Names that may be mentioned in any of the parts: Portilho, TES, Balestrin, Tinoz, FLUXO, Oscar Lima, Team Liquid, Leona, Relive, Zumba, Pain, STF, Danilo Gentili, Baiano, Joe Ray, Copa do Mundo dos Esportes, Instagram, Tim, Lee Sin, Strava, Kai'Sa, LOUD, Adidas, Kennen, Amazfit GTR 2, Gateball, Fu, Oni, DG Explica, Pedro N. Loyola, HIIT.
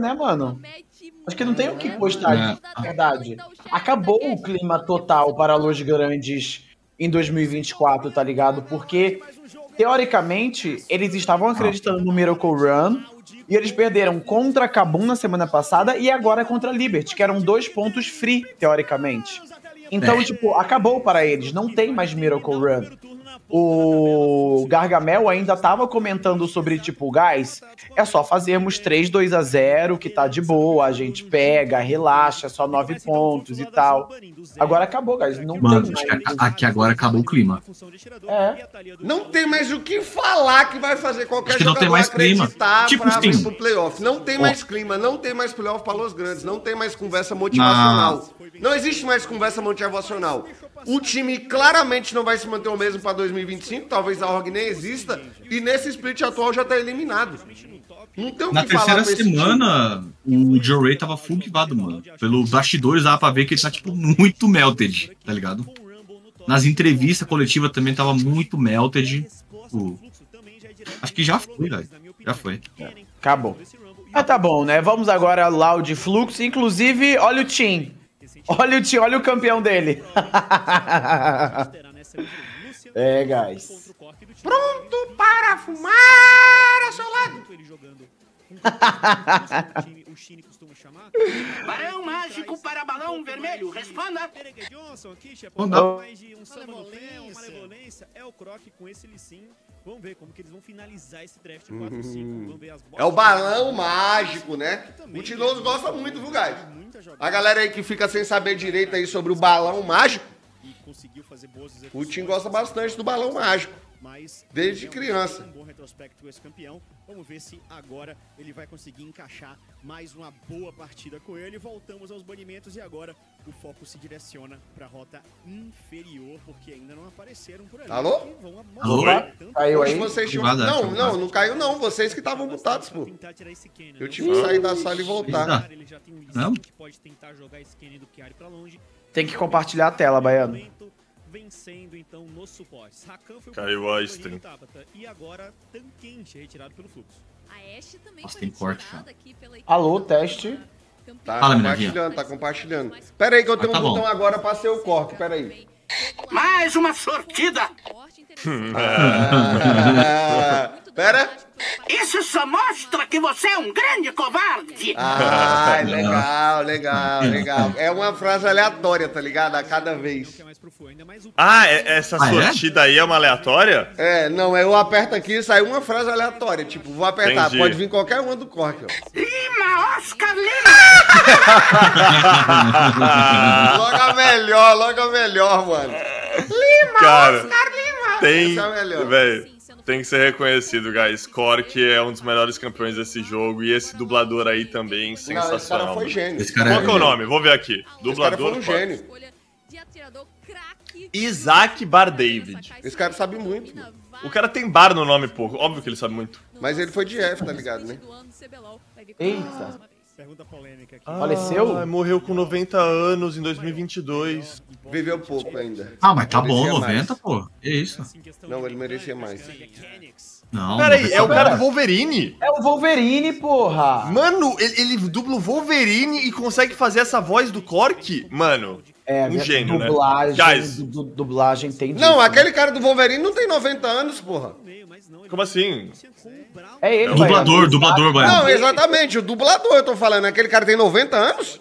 né, mano? Acho que não tem o que postar, na verdade. Acabou o clima total para Los Grandes em 2024, tá ligado? Porque, teoricamente, eles estavam acreditando no Miracle Run e eles perderam contra a Kabum na semana passada e agora contra a Liberty, que eram 2 pontos free, teoricamente. Então, tipo, acabou para eles. Não tem mais Miracle Run. O Gargamel ainda tava comentando sobre, tipo, guys, é só fazermos 3-2-0, que tá de boa, a gente pega, relaxa, só 9 pontos e tal. Agora acabou, guys. Não tem mais. Aqui agora acabou o clima. Não tem mais o que falar que vai fazer qualquer jogador acreditar pra vir pro playoff. Não tem mais clima, não tem mais playoff pra Los Grandes, não tem mais conversa motivacional. Não existe mais conversa motivacional. O time claramente não vai se manter o mesmo pra 2025, talvez a org nem exista, e nesse split atual já tá eliminado. Não tem o que falar. Na terceira semana, o Joe Ray tava fulgivado, mano. Pelo bastidores dava pra ver que ele tá, tipo, muito melted, tá ligado? Nas entrevistas coletivas também tava muito melted. Tipo, acho que já foi, velho. Já foi. Acabou. Ah, tá bom, né? Vamos agora lá o de Flux. Inclusive, olha o Tim. Olha o Tim, olha o campeão dele. É, guys. Pronto para fumar a seu lado. Balão mágico para balão vermelho, responda. É o Croc com esse licinho. Vamos ver como que eles vão finalizar esse draft 4-5. Vamos ver as bolas. É o balão mágico, né? O Tinoso gosta muito, viu, guys? A galera aí que fica sem saber direito aí sobre o balão mágico. O Tim gosta bastante do balão mágico. Desde criança. Um bom retrospecto com esse campeão. Vamos ver se agora ele vai conseguir encaixar mais uma boa partida com ele. Voltamos aos banimentos e agora o foco se direciona para a rota inferior, porque ainda não apareceram por ali. Alô? Alô? Caiu aí? Não, não, não caiu não. Vocês que estavam mutados, pô. Eu tive que sair da sala e voltar. Não? Tem que compartilhar a tela, Baiano. Vencendo então no suporte. Rakan foi caiu a stream. E agora Tanquente retirado pelo fluxo. A Ashe também foi retirada aqui pela equipe. Alô, teste. Tá compartilhando, tá compartilhando. Pera aí que eu tenho um botão agora pra ser o Cork, pera aí. Mais uma sortida. Pera. Isso só mostra que você é um grande covarde. Ah, legal, legal, legal. É uma frase aleatória, tá ligado? A cada vez. Ah, essa sortida aí é uma aleatória? É, não, eu aperto aqui e sai uma frase aleatória. Tipo, vou apertar, entendi. Pode vir qualquer uma do Cork. Lima, Oscar Lima! Logo a melhor, mano. Lima, cara, Oscar Lima! Tem, essa é a melhor. Véio. Tem que ser reconhecido, guys. Cork é um dos melhores campeões desse jogo e esse dublador aí também, sensacional. Não, esse cara foi gênio. Esse cara qual é o nome? Vou ver aqui. Dublador. Esse cara foi um gênio. Isaac Bar David. Esse cara sabe muito. O cara tem bar no nome, pô. Óbvio que ele sabe muito. Mas ele foi de F, tá ligado, né? Eita. Pergunta polêmica aqui. Faleceu? Ah, morreu com 90 anos em 2022. Viveu pouco ainda. Ah, mas tá bom, 90, pô. É isso. Não, ele merecia mais. Não. Peraí, é o cara do Wolverine. É o Wolverine, porra. Mano, ele dubla o Wolverine e consegue fazer essa voz do Cork? Mano, é, um gênio, né? Dublagem tem... Não, aquele cara do Wolverine não tem 90 anos, porra. Como assim? É ele, dublador, vai. Não, exatamente, o dublador eu tô falando. Aquele cara tem 90 anos?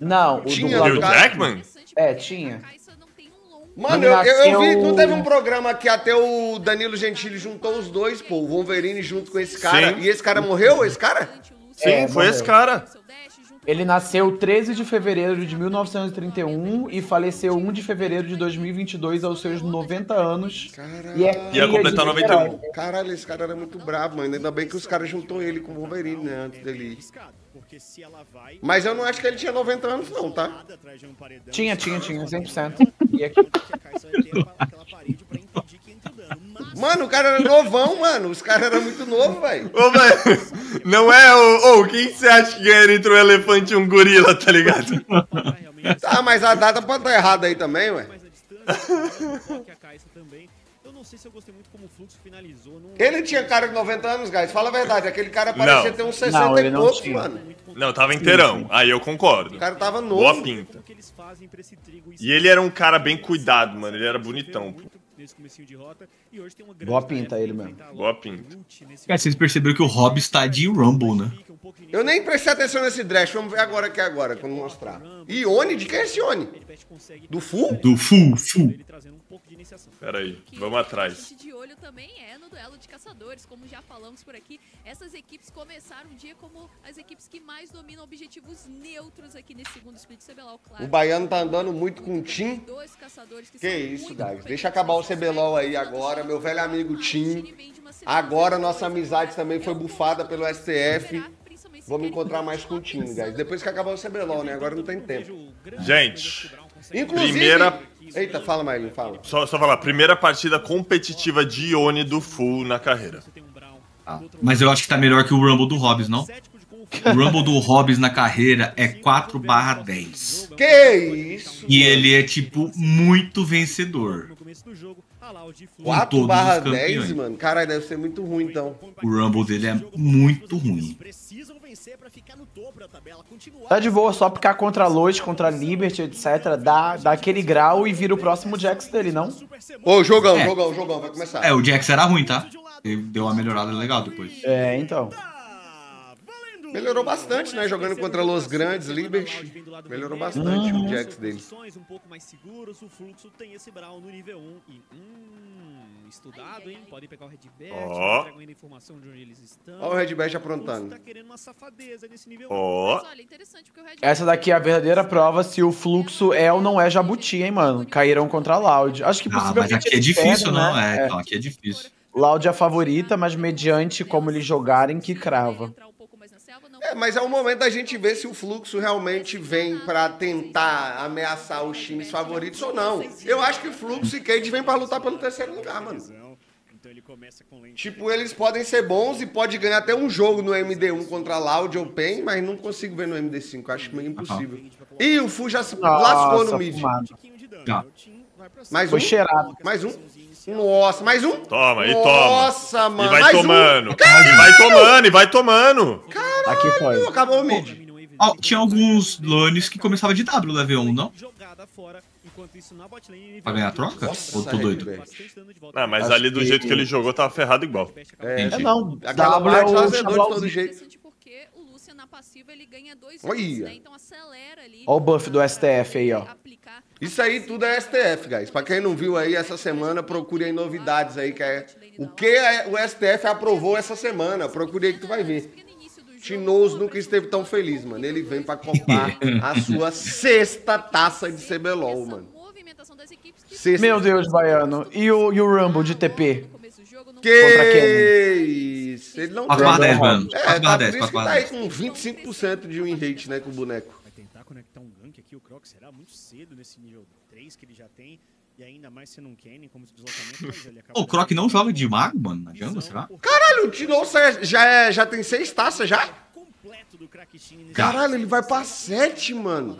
Não, o dublador... Jackman? É, tinha. Mano, eu vi, não teve um programa que até o Danilo Gentili juntou os dois, pô, o Wolverine junto com esse cara. Sim. E esse cara morreu, esse cara? Sim, é, foi esse cara. Ele nasceu 13 de fevereiro de 1931 e faleceu 1 de fevereiro de 2022 aos seus 90 anos. Caralho. E ia completar 91. Caralho, esse cara era muito brabo, mano. Ainda bem que os caras juntou ele com o Wolverine, né, antes dele. Mas eu não acho que ele tinha 90 anos não, tá? Tinha, 100%. E aqui... Mano, o cara era novão, mano. Os caras eram muito novos, velho. Ô, velho, não é o... Ô, quem você acha que ganha entre um elefante e um gorila, tá ligado? Tá, mas a data pode estar errada aí também, ué. não sei se eu gostei muito como o Fluxo finalizou. Não... Ele tinha cara de 90 anos, guys. Fala a verdade. Aquele cara parecia ter uns 60 e pouco, mano. Não, tava inteirão. Aí eu concordo. O cara tava novo. Boa pinta. E ele era um cara bem cuidado, mano. Ele era bonitão, pô. Boa pinta ele mesmo. Boa pinta. Cara, vocês perceberam que o Hobbs tá de Rumble, né? Eu nem prestei atenção nesse draft. Vamos ver agora que é agora, quando mostrar. E Oni? De quem é esse Oni? Do Fu? Do Fu, Fu. Pera aí, vamos atrás. De olho também é no duelo de caçadores, como já falamos por aqui. Essas equipes começaram o dia como as equipes que mais dominam objetivos neutros aqui nesse segundo split CBLOL, claro. O Baiano tá andando muito com o Tim. Que isso, guys. Deixa acabar o CBLOL aí agora, meu velho amigo Tim. Agora nossa amizade também foi bufada pelo STF. Vamos encontrar mais com o Tim, guys. Depois que acabar o CBLOL, né? Agora não tem tempo. Gente, inclusive... primeira... Eita, fala, Maylin, fala. Só falar, primeira partida competitiva de Oni do Full na carreira. Ah, mas eu acho que tá melhor que o Rumble do Hobbs, não? O Rumble do Hobbs na carreira é 4/10. Que isso? E ele é, tipo, muito vencedor. 4/10, mano? Caralho, deve ser muito ruim, então. O Rumble dele é muito ruim. Tá de boa, só picar contra a Loud, contra a Liberty, etc. Dá aquele grau e vira o próximo Jax dele, não? Ô, jogão, jogão, jogão, vai começar. É, o Jax era ruim, tá? Ele deu uma melhorada legal depois. É, então. Melhorou bastante, né? Jogando contra Los Grandes, Liberty. Melhorou bastante o Jax dele. Estudado, hein? Podem pegar o Redbet, entregam ainda informação de onde eles estão. Olha o Redbet aprontando. Tá querendo uma safadeza nesse nível. Ó. Essa daqui é a verdadeira prova se o Fluxo é ou não é Jabuti, hein, mano? Caíram contra a Loud. Acho que possivelmente. Mas aqui é difícil, não? É, aqui é difícil. Loud é a favorita, mas mediante como eles jogarem, que crava. É, mas é o momento da gente ver se o Fluxo realmente vem pra tentar ameaçar os times favoritos ou não. Eu acho que Fluxo e Cade vêm pra lutar pelo terceiro lugar, mano. Tipo, eles podem ser bons e pode ganhar até um jogo no MD1 contra Loud ou Pain, mas não consigo ver no MD5, acho meio impossível. Ih, o Fu já se lascou no mid. Mais um? Mais um? Nossa, mais um? Toma, e toma. Nossa, mano. E vai tomando. E vai tomando, e vai tomando. Aqui foi. Acabou o mid. Oh, tinha alguns lanes que começava de W no level 1, não? Pra ganhar a troca? Nossa, ou tô doido? Não, mas acho ali do jeito que ele jogou, tava ferrado igual. É não. Aquela parte lá zedou de todo jeito. Olha o buff do STF aí, ó. Isso aí tudo é STF, guys. Pra quem não viu aí essa semana, procure aí novidades aí, que é o que o STF aprovou essa semana. Procure aí que tu vai ver. Chinoso nunca esteve tão feliz, mano. Ele vem pra comprar a sua 6ª taça de CBLOL, mano. Meu Deus, Baiano. E o Rumble de TP? Que isso? Ele não tem. 10, mano. É, tá por isso que tá aí com 25% de win rate, né, com o boneco. Vai tentar conectar um gank aqui, o Croc será muito cedo nesse nível 3 que ele já tem. E ainda mais se não Kenny, como deslocamento. Ele acaba... O Croc não joga de mago, mano, na jungle, será? Caralho, o Tino já tem 6 taças já? Caralho, ele vai pra 7, mano.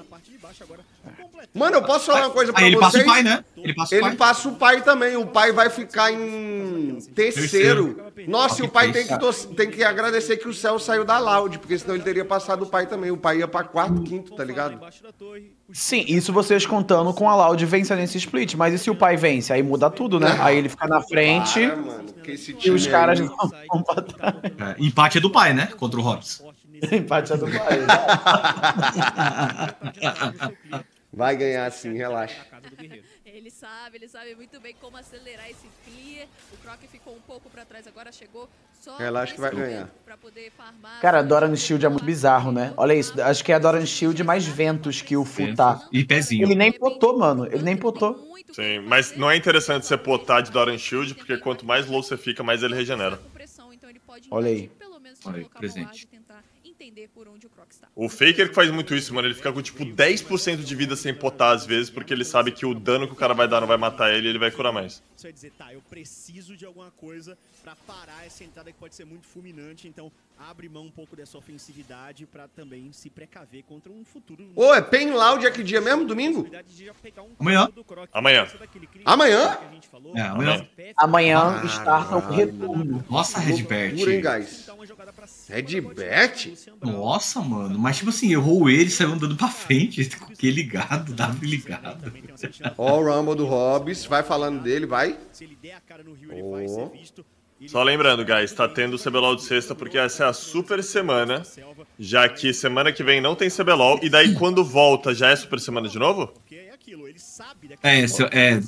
Mano, eu posso falar uma coisa pra vocês? Ele passa o pai, né? Ele passa o pai também. O pai vai ficar em terceiro. Nossa, e o pai tem que agradecer que o Céu saiu da Loud, porque senão ele teria passado o pai também. O pai ia pra quarto, quinto, tá ligado? Sim, isso vocês contando com a Loud vencer nesse split. Mas e se o pai vence? Aí muda tudo, né? Aí ele fica na frente e os caras vão pra trás. Empate é do pai, né? Contra o Hobbs. Empate é do pai, né? Vai ganhar sim, relaxa. Ele sabe muito bem como acelerar esse clear. O Croc ficou um pouco pra trás agora, chegou só... Relaxa que vai ganhar. Cara, a Doran Shield é muito bizarro, né? Olha isso, acho que é a Doran Shield mais ventos que o Fu tá. E pezinho. Ele nem potou, mano, ele nem potou. Sim, mas não é interessante você potar de Doran Shield, porque quanto mais low você fica, mais ele regenera. Olha aí. Olha aí, presente. Por onde o Croc está. O Faker que faz muito isso, mano, ele fica com tipo 10% de vida sem potar às vezes, porque ele sabe que o dano que o cara vai dar não vai matar ele e ele vai curar mais. você vai dizer, tá, eu preciso de alguma coisa pra parar essa entrada que pode ser muito fulminante, então abre mão um pouco dessa ofensividade pra também se precaver contra um futuro... Ô, é Pain LOUD, é que dia mesmo? Domingo? Amanhã. Amanhã. Amanhã? É, amanhã. Amanhã starta o retorno. Nossa, Redbet. Redbet? Nossa, mano. Mas tipo assim, errou ele, saiu andando pra frente. Que ligado, W ligado. Ó, o Rumble do Hobbs, vai falando dele, vai. Oh. Só lembrando, guys, tá tendo o CBLOL de sexta porque essa é a super semana, já que semana que vem não tem CBLOL, e daí quando volta já é super semana de novo? É,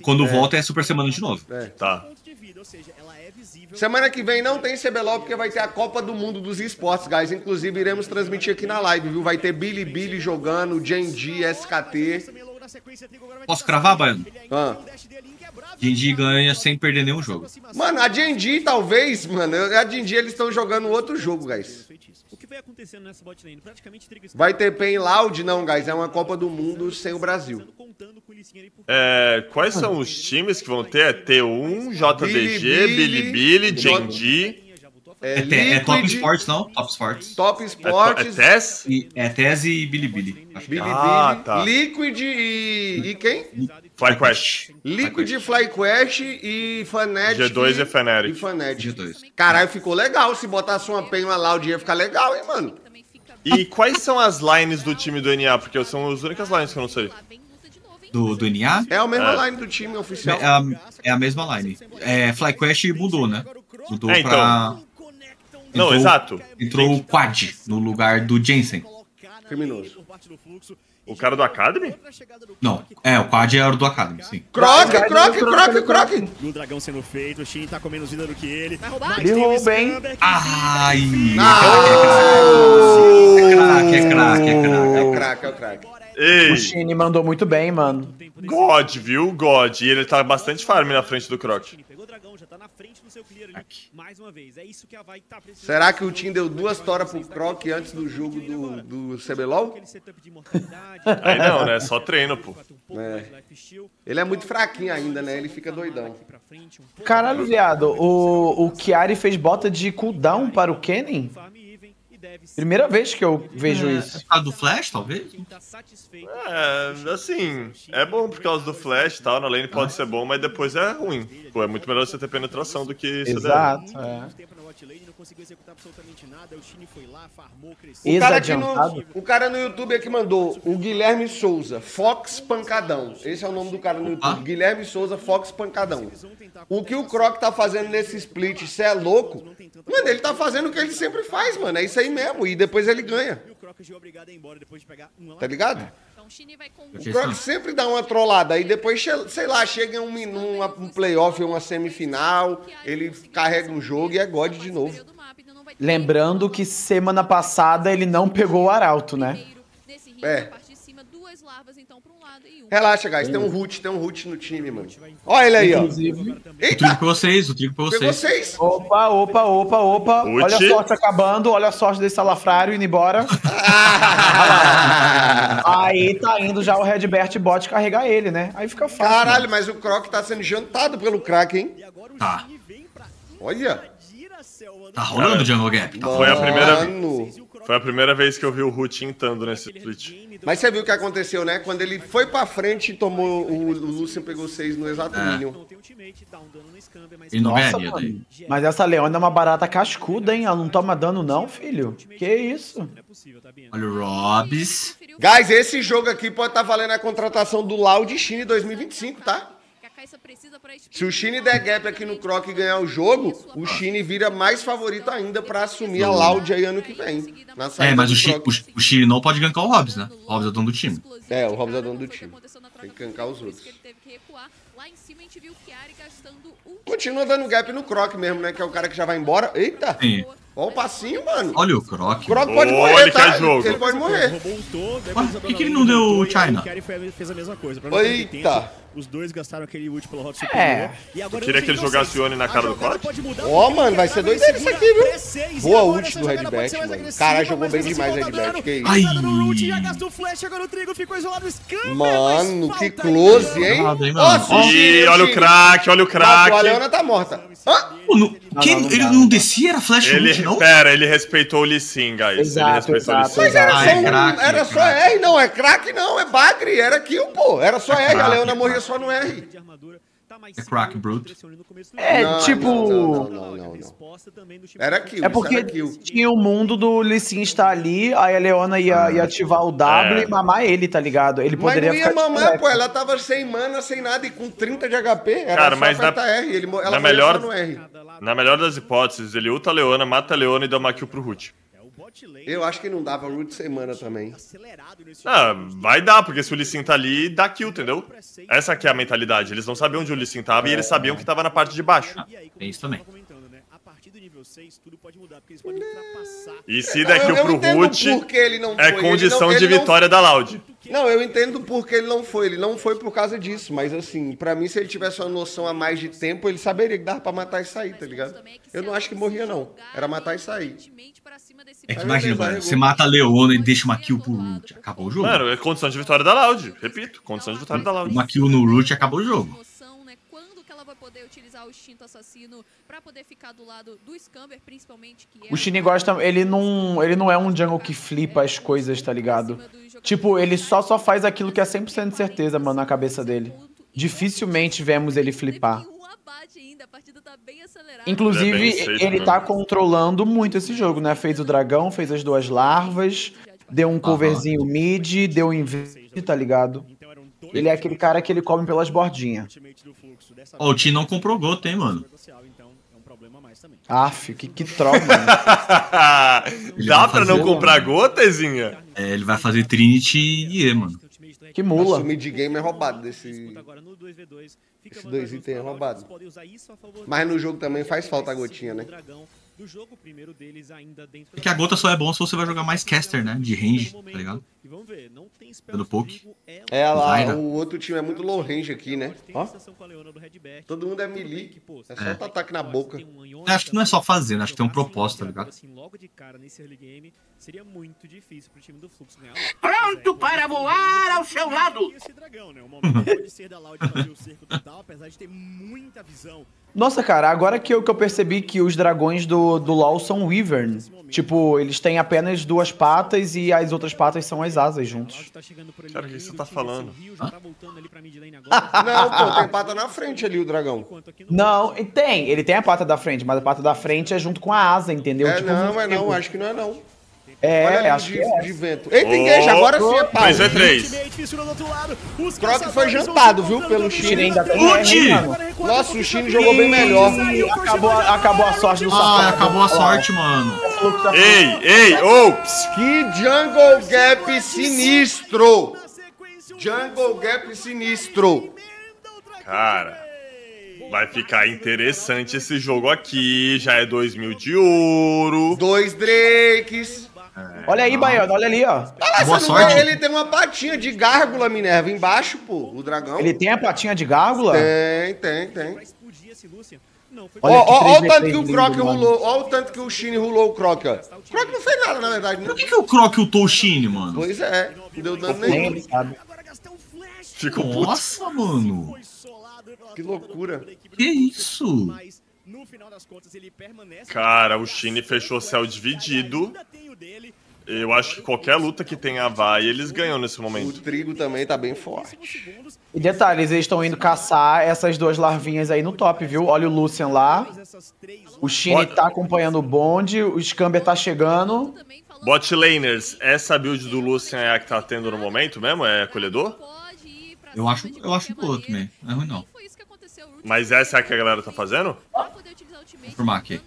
quando volta é super semana de novo. É. Tá. Semana que vem não tem CBLOL porque vai ter a Copa do Mundo dos Esportes, guys. Inclusive iremos transmitir aqui na live, viu? Vai ter Bilibili jogando, Gen.G, SKT... Posso cravar, Baiano? Ah. Gen.G ganha sem perder nenhum jogo. Mano, a Gen.G talvez, mano. A Gen.G eles estão jogando outro jogo, guys. Vai ter Pain LOUD? Não, guys. É uma Copa do Mundo sem o Brasil. É, quais são os times que vão ter? É T1, JDG, Bilibili, Gen.G... É Top Sports, não? Top Sports. Top Sports. É TES e Bilibili. Ah, tá. Liquid e quem? FlyQuest. Liquid, FlyQuest e Fnatic. G2 e Fnatic. Caralho, ficou legal. Se botasse uma Pain, uma Loud, ia ficar legal, hein, mano? E quais são as lines do time do NA? Porque são as únicas lines que eu não sei. Do NA? É a mesma line do time oficial. É a mesma line. É, FlyQuest mudou, né? Mudou pra... Não, exato. Entrou o Quad no lugar do Jensen. Criminoso. O cara do Academy? Não, é, o Quad é o do Academy, sim. Croc! O dragão sendo feito, o Shin tá com menos vida do que ele. Vai roubar? Ele roubou, hein? Ai! É craque. Ei. O Shin mandou muito bem, mano. God, viu? God. E ele tá bastante farm na frente do Croc. Será que o Tim deu 2 toras pro Croc antes do jogo do CBLOL? Aí não, né? Só treino, pô. É. Ele é muito fraquinho ainda, né? Ele fica doidão. Caralho, viado. O Kiari fez bota de cooldown para o Kennen? Primeira vez que eu vejo isso. A do Flash, talvez? É, assim, é bom por causa do Flash e tal, na lane pode ser bom, mas depois é ruim. Pô, é muito melhor você ter penetração do que CDR. Exato, O cara no YouTube aqui mandou, o Guilherme Souza, Fox Pancadão. Esse é o nome do cara no YouTube, Guilherme Souza, Fox Pancadão. O que o Croc tá fazendo nesse split, cê é louco? Mano, ele tá fazendo o que ele sempre faz, mano, é isso aí mesmo, e depois ele ganha. Tá ligado? O Croc sempre dá uma trollada, aí depois, sei lá, chega um playoff ou uma semifinal, ele carrega um jogo e é God de novo. Lembrando que semana passada ele não pegou o Arauto, né? É. Relaxa, guys, tem um Ruti no time, mano. Olha ele aí, ó. O trigo pra vocês. Opa. Ruti. Olha a sorte acabando, olha a sorte desse salafrário indo embora. Aí tá indo já o Redbert bot carregar ele, né? Aí fica fácil. Caralho, mano. Mas o Croc tá sendo jantado pelo craque, hein? Tá. Olha. Tá rolando o jungle gap. Foi a primeira vez que eu vi o Ruti tentando nesse split. Mas você viu o que aconteceu, né? Quando ele foi pra frente e tomou... O Lucian pegou 6 no exato minion. E não ganharia daí. Mas essa Leona é uma barata cascuda, hein? Ela não toma dano não, filho. Que isso? Olha o Robs. Guys, esse jogo aqui pode estar valendo a contratação do LOUD China 2025, tá? Se o Chine der gap aqui no Croc e ganhar o jogo, o Chine vira mais favorito ainda pra assumir a Loud aí ano que vem. Mas o Chine não pode gankar o Hobbs, né? O Hobbs é dono do time. É, o Hobbs é dono do time. Tem que gankar os outros. Continua dando gap no Croc mesmo, né? Que é o cara que já vai embora. Eita! Sim. Olha o passinho, mano. Olha o Croc. O Croc pode morrer, ele tá? Ele pode morrer. Mas por que ele não deu o China? Eita. Os dois gastaram aquele ult pelo Hot Super. É. Eu queria que ele jogasse o Oni na cara do Croc. Ó, mano, vai ser 2 deles aqui, viu? Boa ult do Redbet, mano. Caralho, jogou bem demais o Redbet. Que isso? Ai. Mano, que close, hein? Ó, E olha o crack. A Leona tá morta. Ah? Ele não descia, era flash ult, não? Pera, ele respeitou o Lee Sin, guys. Exato, ele respeitou o Lee Sin. Mas era só, era só R, não, é crack não, é bagre, era kill, pô. Era só R, a Leona morria só no R. É crack, brute. É, não, tipo... Não. Era kill. É porque tinha o mundo do Lee Sin estar ali, aí a Leona ia ativar o W e mamar ele, tá ligado? Ele poderia ficar... Mas não ia mamar, pô. Ela tava sem mana, sem nada e com 30 de HP. Era só apertar R. Ela melhor no R. Na melhor das hipóteses, ele ulta a Leona, mata a Leona e dá uma kill pro Ruti. Eu acho que não dava Root sem mana também. Ah, vai dar, porque se o Lee Sin tá ali, dá kill, entendeu? Essa aqui é a mentalidade. Eles não sabiam onde o Lee Sin tava e eles sabiam que tava na parte de baixo. Tem isso também. E se der kill pro Root, é condição de vitória da LOUD. Não, eu entendo porque ele não foi. Ele não foi por causa disso, mas assim, pra mim, se ele tivesse uma noção a mais de tempo, ele saberia que dava pra matar e sair, tá ligado? Eu não acho que morria, não. Era matar e sair. É que imagina, mano, você mata a Leona e deixa uma kill pro Root, acabou o jogo. Mano, é condição de vitória da LOUD, repito, condição de vitória da LOUD. Uma kill no Root, acabou o jogo. Poder utilizar o instinto assassino pra poder ficar do lado do Scamber, principalmente. O Shin gosta, ele não é um jungle que flipa as coisas, tá ligado? Tipo, ele só faz aquilo que é 100% de certeza, mano, na cabeça dele. Dificilmente vemos ele flipar. Inclusive, ele tá controlando muito esse jogo, né? Fez o dragão, fez as duas larvas, deu um coverzinho mid, deu um invade, tá ligado? Ele é aquele cara que ele come pelas bordinhas. Ó, o Tim não comprou goto, hein, mano? Aff, que troca, mano. Dá pra não comprar gotazinha? É, ele vai fazer Trinity e E, mano. Que mula. O mid-game é roubado desse... Esses dois itens é roubado. Mas no jogo também faz falta a gotinha, né? É que a gota só é bom se você vai jogar mais caster, né? De range, tá ligado? Pelo poke. É, lá, o outro time é muito low range aqui, né? Ó. Todo mundo é melee. É só ataque na boca. É, acho que não é só fazer, acho que tem um propósito, tá ligado? Pronto para voar ao seu lado! Nossa, cara, agora que eu percebi que os dragões do LoL são wyvern. Tipo, eles têm apenas duas patas e as outras patas são as asas juntos. Cara, o que você tá falando? Não, pô, tem pata na frente ali o dragão. Não, tem. Ele tem a pata da frente, mas a pata da frente é junto com a asa, entendeu? É, tipo, não, acho que não é não. É, acho que é. De vento. Eita, engaja, agora sim é pau. 3x3. Croc foi jantado, viu, pelo Shin. Nossa, o Shin jogou bem melhor. Acabou a sorte do Safado. Ah, acabou a sorte, mano. Ei, ops. Que jungle gap sinistro. Jungle gap sinistro. Cara, vai ficar interessante esse jogo aqui. Já é 2.000 de ouro. 2 Drakes. Olha aí, Baiano, olha ali, ó. Ah, boa sorte. Ele tem uma patinha de gárgula, Minerva, embaixo, pô, o dragão. Ele tem a patinha de gárgula? Tem. Ó o tanto que o Croc rolou, ó o tanto que o Shin rolou o Croc, ó. O Croc não fez nada, na verdade. Por que o Croc ultou o Shin, mano? Pois é, não deu dano nenhum. Ficou puto. Nossa, mano. Que loucura. Que isso? Cara, o Shin fechou o céu dividido. Eu acho que qualquer luta que tenha vai, eles ganham nesse momento. O trigo também tá bem forte. E detalhes, eles estão indo caçar essas duas larvinhas aí no top, viu? Olha o Lucian lá. O Shin tá acompanhando o bonde, o Scamber tá chegando. Botlaners, essa build do Lucian é a que tá tendo no momento mesmo? É acolhedor? Eu acho boa também, não é ruim não. Mas essa é a que a galera tá fazendo? Vou formar aqui.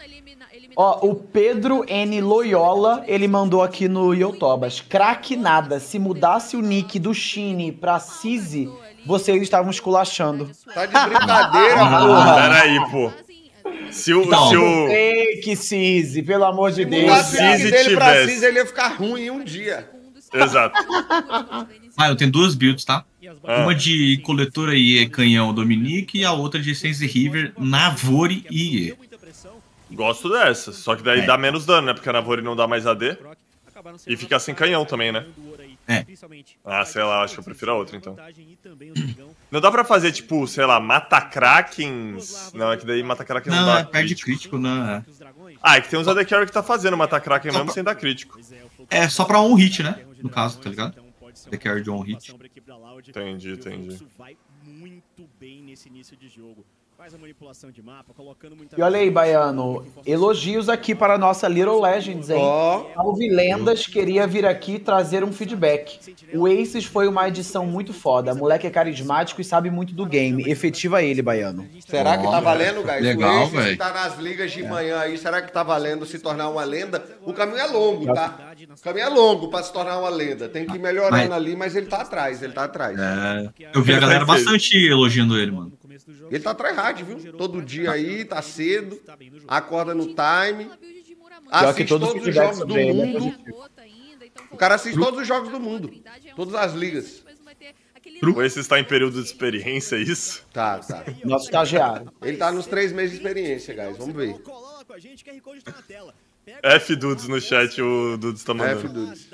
Ó, o Pedro N. Loyola, ele mandou aqui no Yotobas. Craque nada, se mudasse o nick do Shin pra Cizi, vocês estavam esculachando. Tá de brincadeira, porra. Peraí, pô. Se o... Fake Cizi, pelo amor de Deus. Se o nick dele pra Cizi, ele ia ficar ruim em um dia. Exato. Eu tenho duas builds, tá? Uma de coletora IE canhão Dominique e a outra de Sense River Navori IE. Gosto dessa, só que daí dá menos dano, né? Porque a Navori não dá mais AD. E ficar sem canhão também, né? É. Ah, sei lá, acho que eu prefiro a outra, então. Não dá pra fazer, tipo, sei lá, mata-krakens? Não, é que daí mata-krakens não dá. Não, perde crítico, né? Ah, é que tem uns AD Carry que tá fazendo mata-kraken mesmo sem dar crítico. É, só pra um hit, né? No caso, tá ligado? AD Carry de um hit. Entendi, entendi. E olha aí, Baiano, elogios aqui para a nossa Little Legends, hein? Salve Lendas queria vir aqui trazer um feedback. O Aces foi uma edição muito foda. Moleque é carismático e sabe muito do game. Efetiva ele, Baiano. Será que tá valendo, guys? Legal, o Aces véio. Tá nas ligas de manhã aí. Será que tá valendo se tornar uma lenda? O caminho é longo, tá? O caminho é longo pra se tornar uma lenda. Tem que ir melhorando ali, mas ele tá atrás, ele tá atrás. É... Eu vi a galera bastante elogiando ele, mano. Ele tá tryhard, viu? Todo dia aí, tá cedo, acorda no time, assiste todos os jogos do mundo. O cara assiste todos os jogos do mundo, todas as ligas. O Aces tá em período de experiência, é isso? Tá, tá. Nosso estagiário. Ele tá nos 3 meses de experiência, guys, vamos ver. F-Dudes no chat, o Dudes tá mandando. F-Dudes.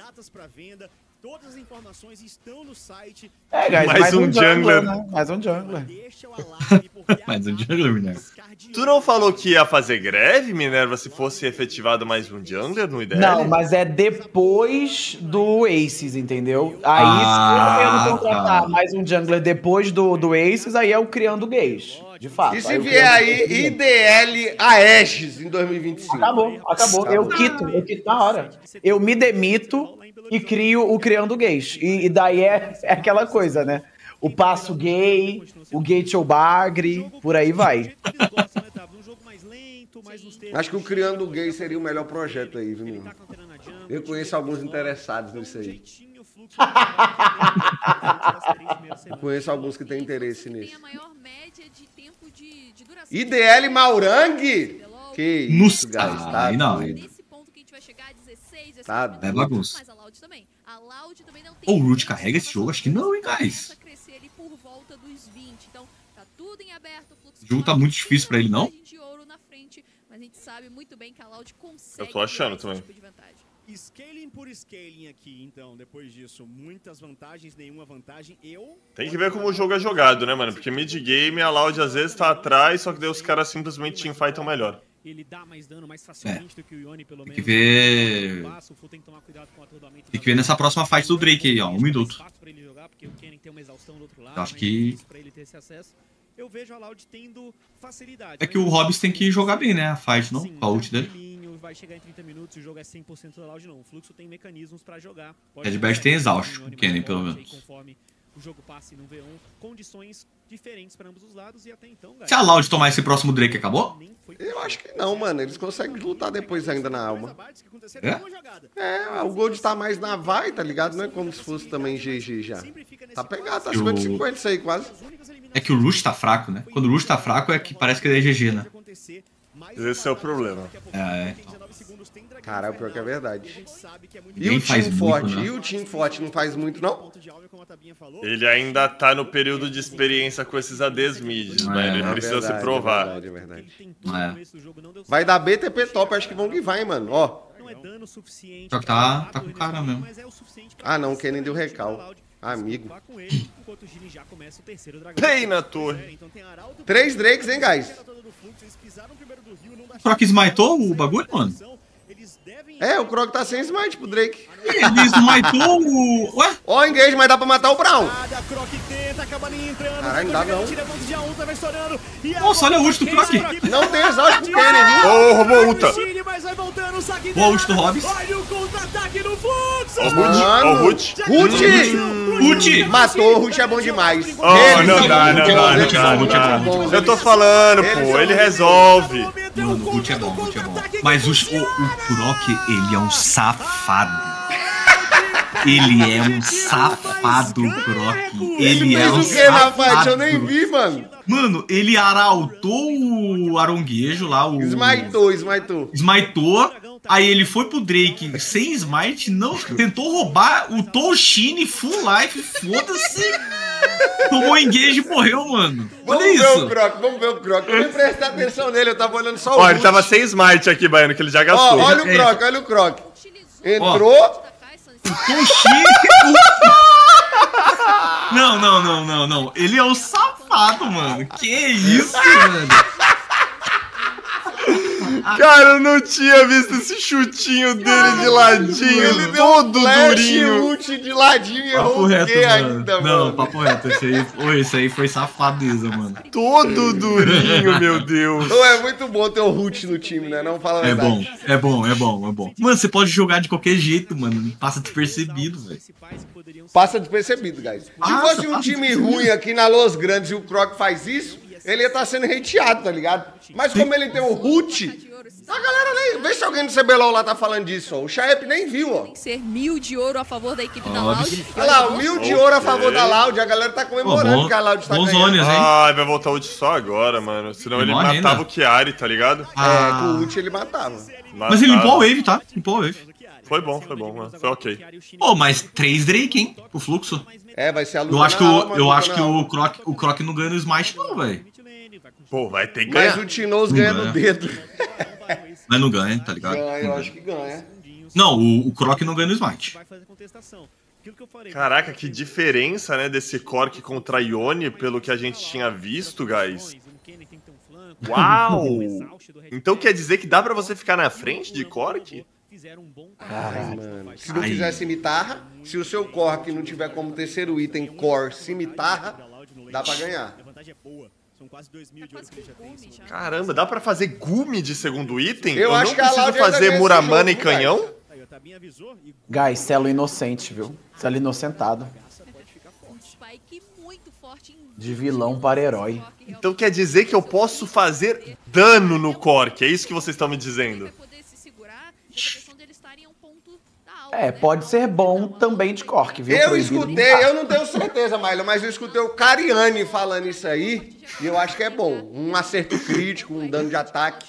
Todas as informações estão no site. É, guys, mais um jungler. Né? Mais um jungler. Mais um jungler, Minerva. Tu não falou que ia fazer greve, Minerva, se fosse efetivado mais um jungler no IDL? Não, mas é depois do Aces, entendeu? Aí, se eu contratar mais um jungler depois do Aces, aí é o criando gays. De fato. E se vier aí IDL Aegis em 2025? Acabou, acabou. Eu quito na hora. Eu me demito e crio o Criando Gays. E daí é aquela coisa, né? O passo gay, o gay tio bagre, por aí vai. Acho que o Criando Gay seria o melhor projeto aí, viu, menino? Eu conheço alguns interessados nisso aí. Eu conheço alguns que têm interesse nisso. IDL Maurangue? Que isso, guys, tá doido. Tá doido. É bagunça. O Ruti carrega esse jogo? Acho que não, hein, guys? O jogo tá muito difícil pra ele, não? Eu tô achando também. Scaling por scaling aqui, então, depois disso, muitas vantagens, nenhuma vantagem, Tem que ver como o jogo é jogado, né, mano? Porque mid-game, a LOUD às vezes tá atrás, só que daí os caras simplesmente teamfightam melhor. Ele dá mais dano mais facilmente do que o Oni, pelo menos. Tem que ver... Tem que ver nessa próxima fight do Drake aí, ó, 1 minuto. Eu acho que... É que o Hobbs tem que jogar bem, né, a fight, não? A ult dele. Vai chegar em 30 minutos e o jogo é 100% da LOUD, não. O fluxo tem mecanismos pra jogar. Redbet tem exausto, o Kenny, pelo menos. Conforme o jogo passe no V1, condições diferentes para ambos os lados e até então... Se a LOUD tomar esse próximo Drake, acabou? Eu acho que não, mano. Eles conseguem lutar depois ainda na alma. É, o Gold tá mais na vai, tá ligado? Não é como se fosse também GG já. Tá pegado, tá 50-50 isso aí, quase. É que o Rush tá fraco, né? Quando o Rush tá fraco, é que parece que ele é GG, né? Esse é o problema. É. Cara, o pior que é verdade. E o time forte? E o time forte não faz muito, não? Ele ainda tá no período de experiência com esses ADs mid, né? Ele precisa se provar. É verdade, é verdade. É. Vai dar BTP top, acho que vão que vai, mano. Ó. Só que tá com cara mesmo. Ah, não, o Kennen deu recal. Amigo. Pain na torre. 3 Drakes, hein, guys? O Croc smitou o bagulho, mano? É, o Croc tá sem smite pro Drake. Ele smitou o... Ué? Ó, engage, mas dá pra matar o Brown. Caralho, não dá não. Nossa, olha a ult do Croc. Não tem exaust pro Kenny, viu? Ô, roubou a ulta. Boa ult do Hobbs. Olha o contra-ataque no fluxo. Ó o Ruti. Ruti. Matou, o Ruti é bom demais. Oh, não dá, não dá. Eu tô falando, pô, ele resolve. Mano, o Ruti é bom, o Ruti é bom. Mas o Croc, ele é um safado. Ele é um safado, Croc. Ele é um safado. Eu nem vi, mano. Mano, ele arautou o aronguejo lá, o... Smitou. Aí ele foi pro Drake sem smite, não, tentou roubar o Tolshine full life, foda-se. Tomou engage e morreu, mano. Vamos ver o Croc. Eu nem prestei atenção nele, eu tava olhando só o... Ó, ele tava sem smite aqui, Baiano, que ele já gastou. Olha o Croc, olha o Croc. Entrou. Não, não, não, não, não. Ele é o safado, mano. Que isso, mano. Cara, eu não tinha visto esse chutinho dele de ladinho. Ele todo durinho. Chute de ladinho e errou o quê ainda, mano? Não, papo reto. Esse aí foi safadeza, mano. Todo durinho, meu Deus. Então é muito bom ter o Ruti no time, né? Não fala nada. É bom. Mano, você pode jogar de qualquer jeito, mano. Passa despercebido, velho. Passa despercebido, guys. Se fosse um time ruim aqui na Los Grandes e o Croc faz isso, ele ia estar sendo hateado, tá ligado? Mas como ele tem o Ruti, a galera nem... Vê se alguém do CBLOL lá tá falando disso, ó. O Chaep nem viu, ó. Tem que ser 1000 de ouro a favor da equipe da LOUD. Olha lá, 1000 de ouro a favor da LOUD. A galera tá comemorando que a LOUD tá ganhando. Ah, vai voltar o ult só agora, mano. Senão ele matava o Kiari, tá ligado? É, com o ult ele matava. Mas ele limpou a wave, tá? Limpou a wave. Foi bom, mano. Foi ok. Pô, mas 3 Drake, hein? O fluxo. É, vai ser a luta. Eu acho que o Croc não ganha no Smash, não, velho. Pô, vai ter que ganhar. Mas o Tinoz ganha no dedo. Mas não ganha, tá ligado? Ganha, eu acho que ganha. Não, o Croc não ganha no Smash. Caraca, que diferença, né, desse Cork contra Ione, pelo que a gente tinha visto, guys. Uau! Então quer dizer que dá pra você ficar na frente de Cork? Ai, mano. Se não fizer cimitarra, se o seu Cork não tiver como terceiro item core cimitarra, dá pra ganhar. São quase 2.000 de ouro que ele já tem. Caramba, dá pra fazer gume de segundo item? Eu acho que não preciso fazer muramana e canhão? Guys, Celo inocente, viu? Celo inocentado. De vilão para herói. Então quer dizer que eu posso fazer dano no Cork, é isso que vocês estão me dizendo? É, pode ser bom também de Cork, viu? Eu escutei, eu não tenho certeza, Milo, mas eu escutei o Cariani falando isso aí, e eu acho que é bom. Um acerto crítico, um dano de ataque.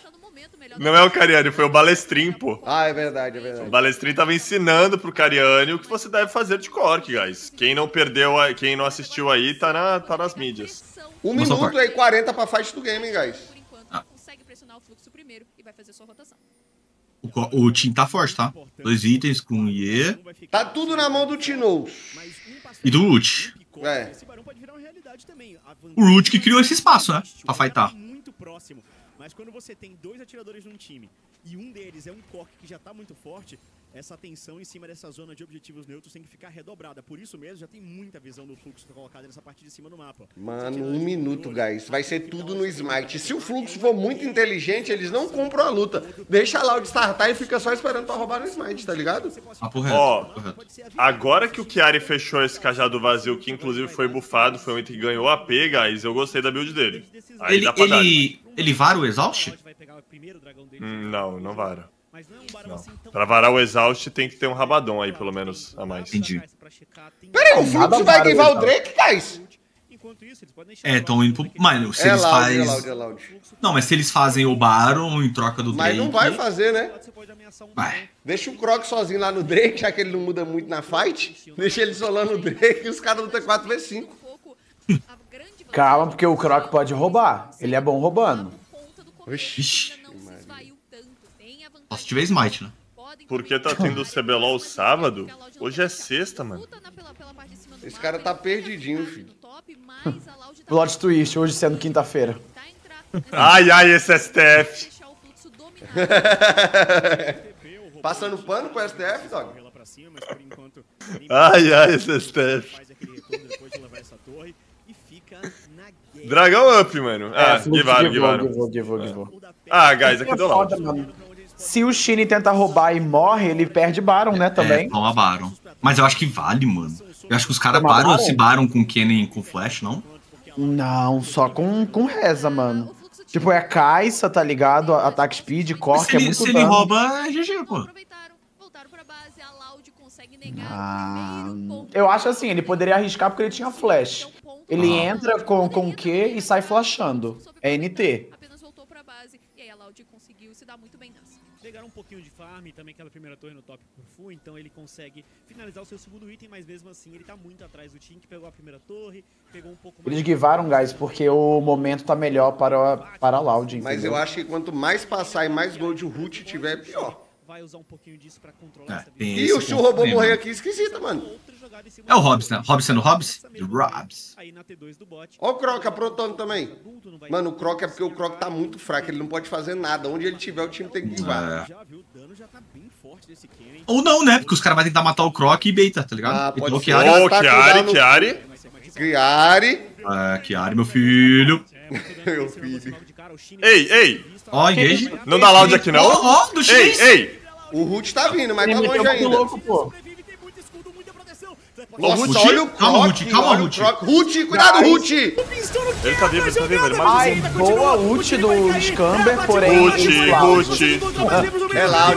Não é o Cariani, foi o Balestrin, pô. Ah, é verdade. O Balestrin tava ensinando pro Cariani o que você deve fazer de Cork, guys. Quem não perdeu, quem não assistiu aí, tá nas mídias. 1 minuto e 40 pra fight do game, hein, guys. Consegue pressionar o fluxo primeiro e vai fazer sua rotação. O Tim tá forte, tá? 2 itens com IE. Tá tudo na mão do Tino. E do Ruti. É. O Ruti que criou esse espaço, né? Pra fightar. Mas quando você tem 2 atiradores num time e um deles é um Cork que já tá muito forte, essa atenção em cima dessa zona de objetivos neutros tem que ficar redobrada. Por isso mesmo, já tem muita visão do fluxo colocada nessa parte de cima no mapa. Mano, 1 minuto, guys. Vai ser tudo no smite. Se o fluxo for muito inteligente, eles não compram a luta. Deixa lá o startar e fica só esperando pra roubar no smite, tá ligado? Ó, agora que o Kiari fechou esse cajado vazio, que inclusive foi bufado, foi um item que ganhou AP, guys, eu gostei da build dele. Aí dá pra dar. Ele vara o exaust? Não, não vara. Não. Pra varar o exaust tem que ter um rabadão aí, pelo menos, a mais. Entendi. Peraí, o Fluxo vai guivar o Drake, guys? É, tão indo pro... Mano, se eles fazem... Não, mas se eles fazem o Baron em troca do Drake... Mas não vai fazer, né? Vai. Deixa o Croc sozinho lá no Drake, já que ele não muda muito na fight. Deixa ele solando o Drake e os caras lutam 4x5. Calma, porque o Croc pode roubar. Ele é bom roubando. Oxi. Só se tiver smite, né? Porque tá tendo o CBLOL sábado? Hoje é sexta, mano. Esse cara tá perdidinho, filho. Plot twist, hoje sendo quinta-feira. Ai, esse STF. Passando pano pro STF, dog? Ai, esse STF. Dragão up, mano. Ah, give up. Ah, guys, aqui do lado. Se o Shine tenta roubar e morre, ele perde Baron, né, também? É, toma Baron. Mas eu acho que vale, mano. Eu acho que os caras se Baron com Kennen e com Flash, não? Não, só com Reza, mano. Tipo, é Kai'Sa, tá ligado? Ataque Speed, Cork, é muito dano. Se ele rouba, é GG, pô. Ah, eu acho assim, ele poderia arriscar porque ele tinha Flash. Ele entra com Q e sai flashando. É NT. Apenas voltou pra base e aí a Loud conseguiu se dar muito bem nessa. Pegaram um pouquinho de farm, também aquela primeira torre no top por Fu, então ele consegue finalizar o seu segundo item, mas mesmo assim ele tá muito atrás do time, que pegou a primeira torre, pegou um pouco mais... Eles givaram, guys, porque o momento tá melhor para a Loud, entendeu? Mas eu acho que quanto mais passar e mais gold o Ruti tiver, pior. vai usar um pouquinho disso pra controlar essa vida. E o Chu roubou morrer aqui, esquisito, mano. É o Hobbs, né? Hobbs sendo Hobbs? Robs. Ó o Croc aprontando também. Mano, o Croc é porque o Croc tá muito fraco, ele não pode fazer nada. Onde ele tiver, o time tem que guivar. Ou não, né? Porque os caras vão tentar matar o Croc e beita, tá ligado? Ah, pode ser. Ó, o Kiari. É, Kiari, meu filho. Meu filho. Ei, ei. Ó, engage. Não dá loud aqui, não. Ó, do chinês. Ei, ei. O Ruti tá vindo, mas tá longe ainda. Nossa, olha o Croc. Calma, Ruti. Ruti, cuidado, Ruti. Ele tá vivo, ele tá vivo. Ai, boa ult do Scamber, porém... Ruti. É loud,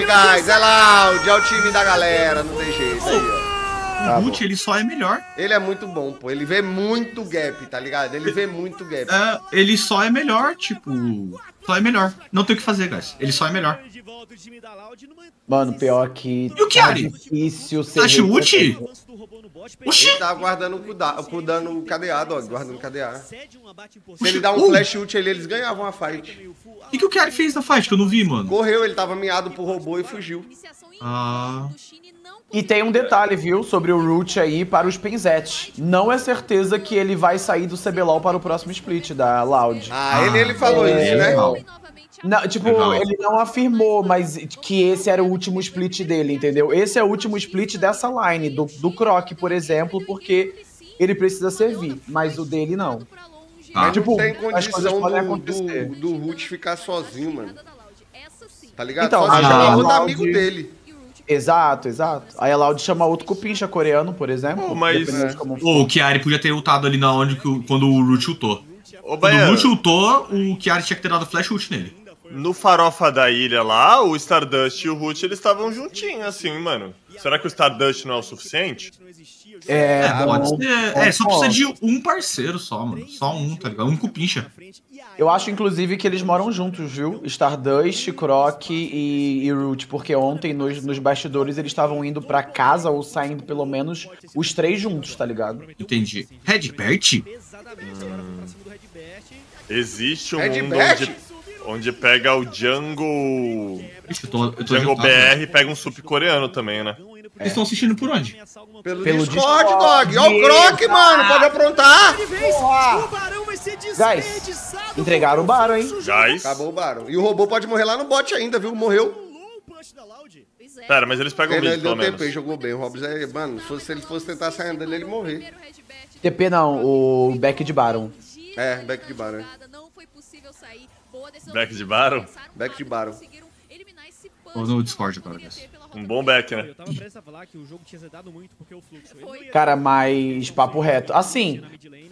guys. É loud. É o time da galera. Não tem jeito aí, ó. O Ruti, ele só é melhor. Ele é muito bom, pô. Ele vê muito gap, tá ligado? Ele vê muito gap. É, ele só é melhor, tipo... Só é melhor. Não tem o que fazer, guys. Ele só é melhor. Mano, pior que... E o Kiari? Acha o Ruti? Oxi! Ele tá guardando o cadeado, ó. Guardando o cadeado. Se ele dar um flash ult ali, eles ganhavam a fight. O que o Kiari fez na fight que eu não vi, mano? Correu, ele tava miado pro robô e fugiu. Ah... E tem um detalhe, viu, sobre o Ruti aí para os Pinzetes. Não é certeza que ele vai sair do CBLOL para o próximo split da LOUD. Ah, ele falou isso, né? Não, tipo, ele não afirmou, mas que esse era o último split dele, entendeu? Esse é o último split dessa line, do Croc, por exemplo, porque ele precisa servir, mas o dele não. Ah. Tipo, não tem condição do Ruti ficar sozinho, mano. Tá ligado? Então, só se chamar outro amigo dele. Exato, exato. Aí a Loud chama outro cupincha coreano, por exemplo. Oh, mas o Kiari podia ter ultado ali na onde quando o Ruti ultou. Oh, quando o Ruti ultou, o Kiari tinha que ter dado flash ult nele. No farofa da ilha lá, o Stardust e o Ruti, eles estavam juntinhos, assim, mano. Será que o Stardust não é o suficiente? É, pode ser. É, só precisa de um parceiro só, mano. Só um, tá ligado? Um cupincha. Eu acho, inclusive, que eles moram juntos, viu? Stardust, Croc e Ruti, porque ontem, nos bastidores, eles estavam indo pra casa ou saindo, pelo menos, os três juntos, tá ligado? Entendi. Redbet? Existe um mundo onde pega o Jungle... Jungle BR e pega um sup coreano também, né? Vocês estão assistindo por onde? Pelo Discord, dog! Ó o Croc, mano! Pode aprontar! Guys, entregaram o Baron, hein? Guys. Acabou o Baron. E o robô pode morrer lá no bot ainda, viu? Morreu. Pera, mas eles pegam o mid, pelo menos. Ele deu TP e jogou bem. O Hobbs aí, mano, se ele fosse tentar sair dele, ele morrer. TP não, o back de Baron. É, back de Baron. Back de Baron? Back de Baron. Vou no Discord agora, guys. Um bom back, né? Cara, mas papo reto. Assim,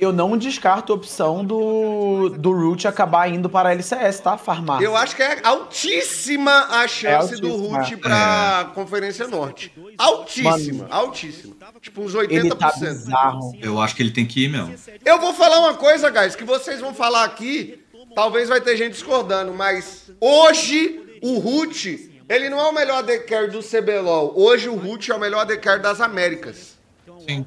eu não descarto a opção do Ruti acabar indo para a LCS, tá? Farmar. Eu acho que é altíssima a chance do Ruti pra Conferência Norte. Altíssima, altíssima. Tipo, uns 80%. Ele tá bizarro. Eu acho que ele tem que ir mesmo. Eu vou falar uma coisa, guys, que vocês vão falar aqui. Talvez vai ter gente discordando, mas hoje o Ruti... Ele não é o melhor AD Carry do CBLOL. Hoje o Ruti é o melhor AD Carry das Américas. Sim.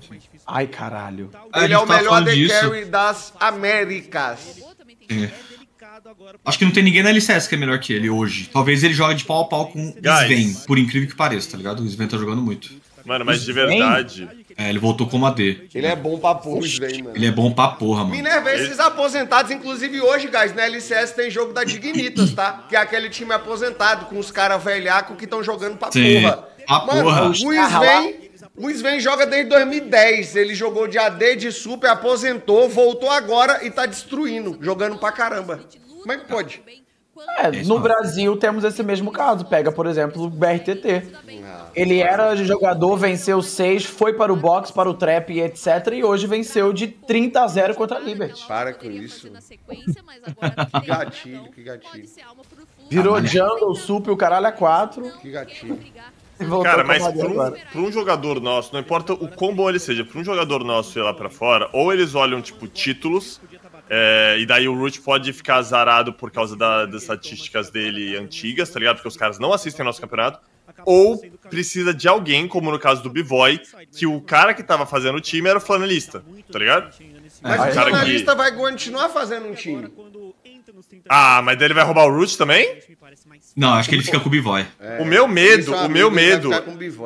Ai, caralho. Ele é o melhor AD Carry das Américas. É. Acho que não tem ninguém na LCS que é melhor que ele hoje. Talvez ele jogue de pau a pau com o Sven, por incrível que pareça, tá ligado? O Sven tá jogando muito. Mano, mas de verdade... É, ele voltou como AD. Ele é bom pra porra, velho, mano. Ele é bom pra porra, mano. Minerva, esses aposentados, inclusive hoje, guys, na LCS tem jogo da Dignitas, tá? Que é aquele time aposentado, com os caras velhacos que estão jogando pra porra. Mano, porra. O Sven joga desde 2010. Ele jogou de AD, de Super, aposentou, voltou agora e tá destruindo, jogando pra caramba. Como é que pode? É, no Brasil temos esse mesmo caso. Pega, por exemplo, o BRTT. Ele era jogador, venceu 6, foi para o boxe, para o trap e etc. E hoje venceu de 30-0 contra a Liberty. Para com isso. Que gatilho, que gatilho. Virou jungle, super, o caralho é 4. Que gatilho. Cara, mas pra um jogador nosso, não importa o quão bom ele seja, pra um jogador nosso ir lá pra fora, ou eles olham, tipo, títulos... É, e daí o Ruti pode ficar azarado por causa das estatísticas dele antigas, tá ligado? Porque os caras não assistem nosso campeonato. Ou precisa de alguém, como no caso do B-Boy, que o cara que tava fazendo o time era o flanelista, tá ligado? Mas o flanelista vai continuar fazendo um time. Ah, mas daí ele vai roubar o Root também? Não, acho que ele fica com o Bivoy. É, o meu medo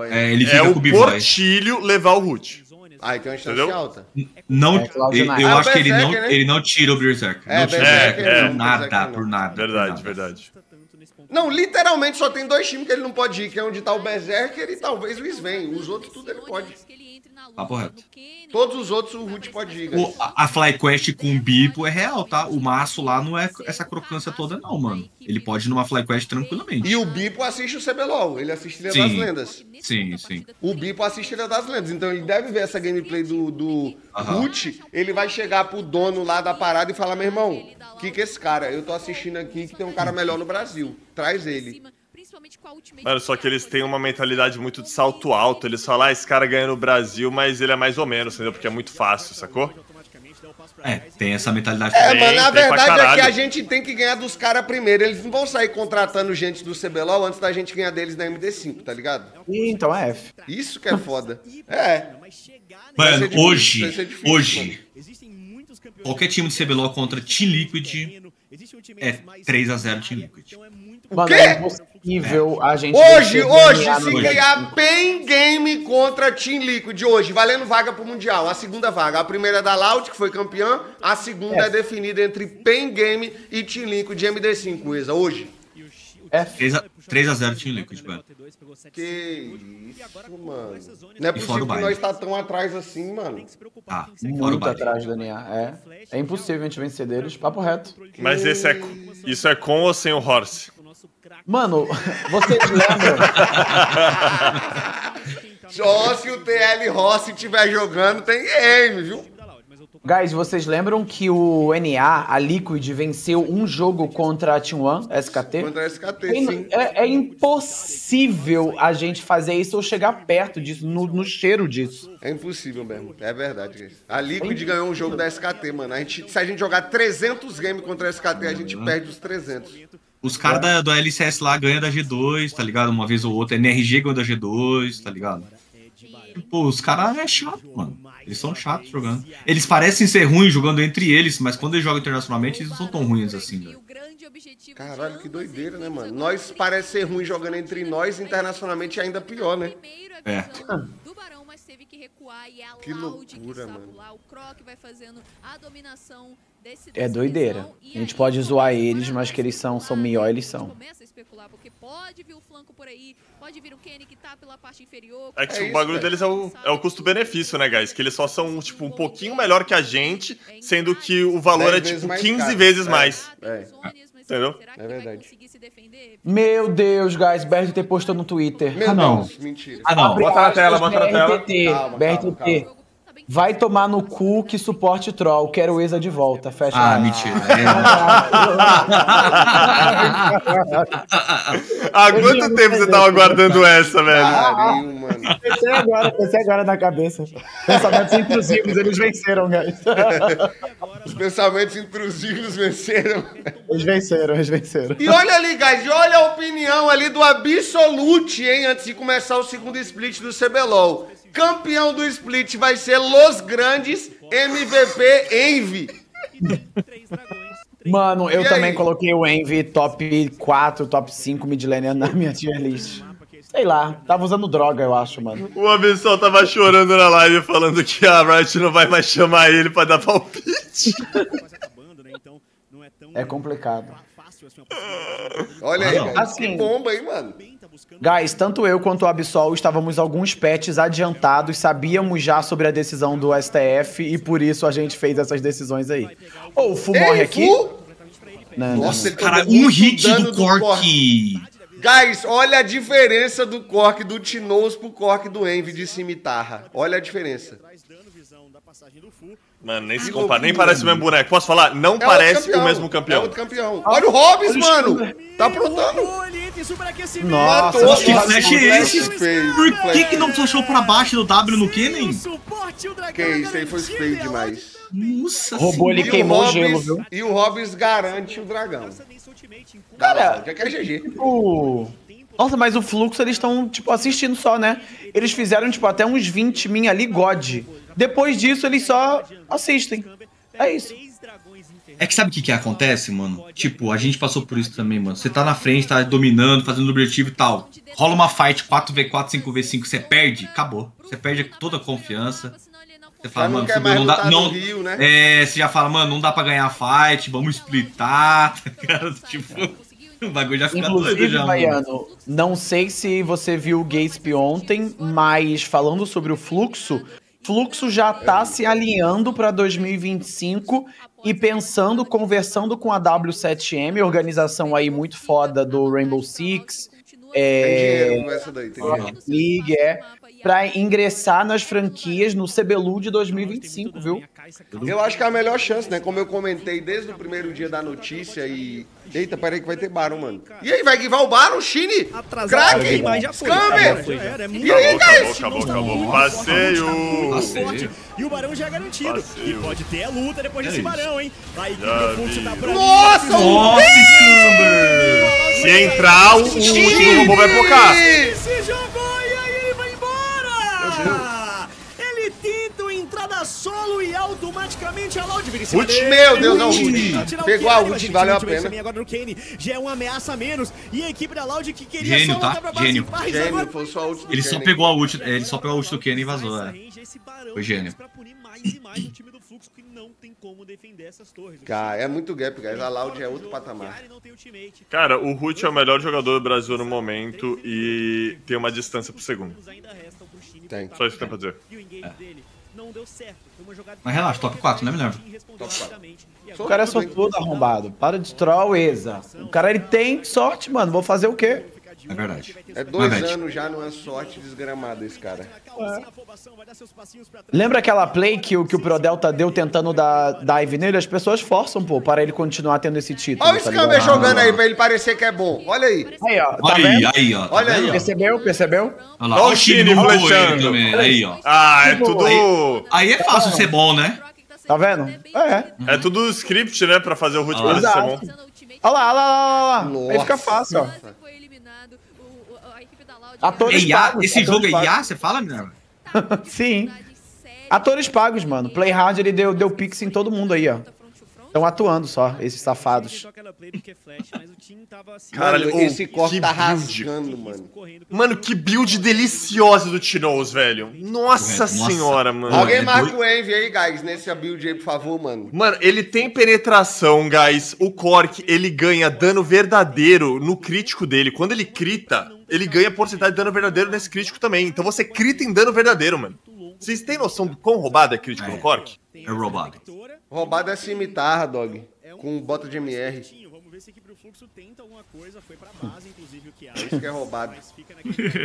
é o Portilho levar o Root. Ah, então a gente tá alta. Não, eu acho que ele não tira o Berserker. Não tira nada, por nada. Verdade, verdade. Não, literalmente só tem dois times que ele não pode ir, que é onde tá o Berserker e talvez o Sven. Os outros tudo ele pode. Tá correto. Todos os outros o Ruti pode ir. A FlyQuest com o Bipo é real, tá? O Maço lá não é essa crocância toda não, mano. Ele pode ir numa FlyQuest tranquilamente. E o Bipo assiste o CBLOL, ele assiste Ilha das Lendas. Sim, sim. O Bipo assiste Ilha das Lendas, então ele deve ver essa gameplay do Ruti. Ele vai chegar pro dono lá da parada e falar, meu irmão, o que é esse cara? Eu tô assistindo aqui que tem um cara melhor no Brasil. Traz ele. Mano, só que eles têm uma mentalidade muito de salto alto. Eles falam, ah, esse cara ganha no Brasil, mas ele é mais ou menos, entendeu? Porque é muito fácil, sacou? É, tem essa mentalidade. É, mano, a verdade é que a gente tem que ganhar dos caras primeiro. Eles não vão sair contratando gente do CBLOL antes da gente ganhar deles na MD5, tá ligado? Então é F. Isso que é foda. É. Mano, hoje, qualquer time de CBLOL contra Team Liquid é 3 a 0 Team Liquid. O quê? Nível, a gente hoje, se ganhar Pain Game contra Team Liquid, hoje, valendo vaga pro Mundial, a segunda vaga. A primeira é da LOUD, que foi campeã, a segunda é definida entre Pain Game e Team Liquid MD5, Eza, hoje. É 3 a 0 Team Liquid, velho. Que isso, mano. Não é possível que nós tá tão atrás assim, mano. Ah, muito atrás, Daniel. É impossível a gente vencer deles, papo reto. Mas isso é com ou sem o Horse? Mano, você lembra? Só se o TL Rossi estiver jogando, tem game, viu? Guys, vocês lembram que o NA, a Liquid, venceu um jogo contra a Team One, SKT? Contra a SKT, sim. É impossível a gente fazer isso ou chegar perto disso, no cheiro disso. É impossível mesmo, é verdade, gente. A Liquid ganhou um jogo da SKT, mano. Se a gente jogar 300 games contra a SKT, a gente perde os 300. Os caras do LCS lá ganham da G2, tá ligado? Uma vez ou outra. NRG ganha da G2, tá ligado? Pô, os caras é chato, mano. Eles são chatos jogando. Eles parecem ser ruins jogando entre eles, mas quando eles jogam internacionalmente, eles não são tão ruins assim, velho. Caralho, que doideira, né, mano? Nós parece ser ruim jogando entre nós, internacionalmente é ainda pior, né? É. Que loucura, mano. O Croc vai fazendo a dominação. É doideira. A gente pode zoar eles, mas que eles são melhor, eles são. É que o bagulho deles é o custo-benefício, né, guys? Que eles só são, tipo, um pouquinho melhor que a gente, sendo que o valor é, tipo, 15 vezes mais. Entendeu? É verdade. Meu Deus, guys, BRT postou no Twitter. Meu Deus, mentira. Ah, não. Bota na tela, bota na tela. BRT. Vai tomar no cu que suporte troll. Quero o Eza de volta. Fecha. Ah, mentira. Há quanto tempo você tava aguardando essa, velho? Mano. Pensei agora na cabeça. Pensamentos intrusivos, eles venceram, guys. Os pensamentos intrusivos venceram. Eles venceram. E olha ali, guys, e olha a opinião ali do Absolute, hein, antes de começar o segundo split do CBLOL. Campeão do split vai ser Los Grandes, MVP Envy. Mano, eu também coloquei o Envy top 4, top 5 midlaner na minha tier list. Sei lá, tava usando droga, eu acho, mano. O Abissol tava chorando na live falando que a Riot não vai mais chamar ele pra dar palpite. É complicado. Olha aí, assim, que bomba, hein, mano. Guys, tanto eu quanto o Absol estávamos alguns patches adiantados, sabíamos já sobre a decisão do STF e por isso a gente fez essas decisões aí. Ou o Fu morre aqui. Não, nossa, não. Cara, um hit do Cork. Guys, olha a diferença do Cork do Tinoz pro Cork do Envy de Cimitarra. Olha a diferença. Mano, nem se compara, nem parece o mesmo boneco. Posso falar? Não parece o mesmo campeão. É outro campeão. Olha o Hobbs, mano. Tá aprontando. Nossa, que flash é esse? Por que não flashou pra baixo do W no Kennen? Que isso aí foi feio demais. Nossa, roubou, ele queimou o gelo, viu? E o Hobbs garante o dragão. Cara, já quer GG. Nossa, mas o fluxo eles estão, tipo, assistindo só, né? Eles fizeram, tipo, até uns 20 min ali, God. Depois disso, eles só assistem. É isso. É que sabe o que acontece, mano? Tipo, a gente passou por isso também, mano. Você tá na frente, tá dominando, fazendo objetivo e tal. Rola uma fight 4v4, 5v5, você perde, acabou. Você perde toda a confiança. Você fala, mano, não dá, não, Rio, né? É, você já fala, mano, não dá pra ganhar fight, vamos splitar, tá ligado? Tipo, o bagulho já fica doido já, Baiano, não sei se você viu o Gasp ontem, mas falando sobre o Fluxo já tá se alinhando para 2025 e pensando, conversando com a W7M, organização aí muito foda do Rainbow Six, League, para ingressar nas franquias no CBLOL de 2025, viu? Eu acho que é a melhor chance, né? Como eu comentei desde o primeiro dia da notícia e... Eita, peraí que vai ter Baron, mano. E aí, vai givar o Baron, Shine? Crack! Scamber! E aí, guys? Acabou. Passeio! E o Barão já é garantido. Passeio. E pode ter a luta depois desse Barão, hein? Aí, que tá pra Nossa, Scamber! Se entrar, o último do Rumble vai focar. Se jogou e aí ele vai embora! Solo e automaticamente a LOUD vira meu Deus, não, Ruti. Pegou a Ruti, valeu a pena. Agora no Kane, já é uma ameaça a menos. E a equipe da LOUD que queria gênio, tá? Gênio. Gênio, foi só a ult do Kane. Só pegou a ult, ele só pegou a ult do Kane e vazou, né? Foi gênio. Cara, é muito gap, guys. A LOUD é outro patamar. Cara, o Ruti é o melhor jogador do Brasil no momento e tem uma distância pro segundo. Tem. Só isso que tem pra dizer. É. Não deu certo. Foi uma jogada... Mas relaxa, top 4, né, Minerva? Top 4. O cara é só todo arrombado. Para de troll o Eza. O cara, ele tem sorte, mano. Vou fazer o quê? É verdade. É 2 anos já, não é sorte desgramada esse cara. É. Lembra aquela play que o ProDelta deu tentando dar dive nele? As pessoas forçam, pô, para ele continuar tendo esse título. Olha o Scamber jogando aí, pra ele parecer que é bom. Olha aí. Aí, ó. Tá Olha aí, ó. Tá aí, ó. Percebeu? Olha o Chile flechando. Aí, ó. Ah, é tudo... Aí é fácil ser bom, né? Tá vendo? É. É tudo script, né, pra fazer o root pra ser bom. Olha lá. Aí fica fácil, ó. Atores pagos. Esse jogo é IA, você fala, Minerva? Sim. Atores pagos, mano. Playhard, ele deu pix em todo mundo aí, ó. Estão atuando só, esses safados. Caralho, esse Cork tá rasgando, mano. Mano, que build deliciosa do Tinoz, velho. Nossa senhora, mano. Alguém marca o Envy aí, guys, nesse build aí, por favor, mano. Mano, ele tem penetração, guys. O Cork, ele ganha dano verdadeiro no crítico dele. Quando ele crita... Ele ganha porcentagem de dano verdadeiro nesse crítico também. Então você crita em dano verdadeiro, mano. Vocês têm noção do quão roubado é crítico no Cork? É roubado. Roubado é se imitar, dog. Com bota de MR. Isso que é roubado.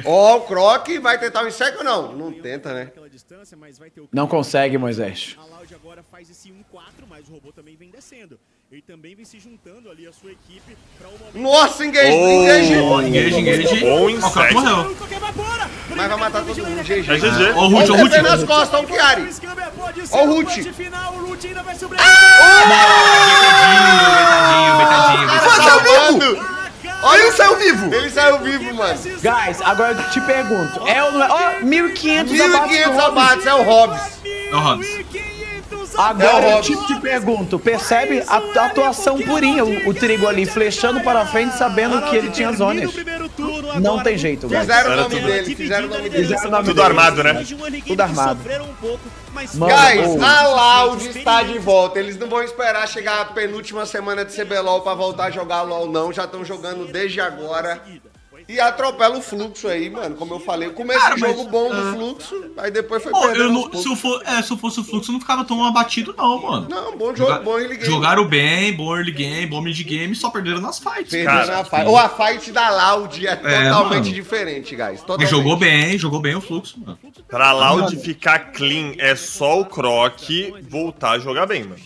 Ó, o Croc vai tentar o inseto ou não? Não tenta, né? Não consegue, Moisés. A Loud agora faz esse 1-4, mas o robô também vem descendo. Ele também vem se juntando ali a sua equipe pra uma... Nossa, engage! Bom insight. Mas vai matar todo mundo, GG. É GG. Ó o Ruti, nas costas, ó o Kiari. Ó o Ruti. Olha, ele saiu vivo! Ele saiu vivo, mano. Guys, agora eu te pergunto. É ou não é? Ó, 1.500 abates, é o Hobbs. É o Hobbs. Agora eu te pergunto, percebe a atuação purinha, o Trigo ali flechando para frente, sabendo que ele tinha zonas. Não tem jeito, guys. Fizeram o nome dele, Tudo armado, né? Tudo armado. Mano, guys, a LOUD está de volta. Eles não vão esperar chegar a penúltima semana de CBLOL para voltar a jogar LOL, não. Já estão jogando desde agora. E atropela o Fluxo aí, mano, como eu falei. Começa o jogo bom do Fluxo, aí depois foi perdendo. Se eu fosse o Fluxo, não ficava tão abatido não, mano. Não, bom jogo, bom early game. Jogaram bem, bom early game, bom mid game, só perderam nas fights, cara. Ou a fight da LOUD é totalmente diferente, guys. Totalmente. Jogou bem o Fluxo, mano. Pra LOUD ficar clean, é só o Croc voltar a jogar bem, mano.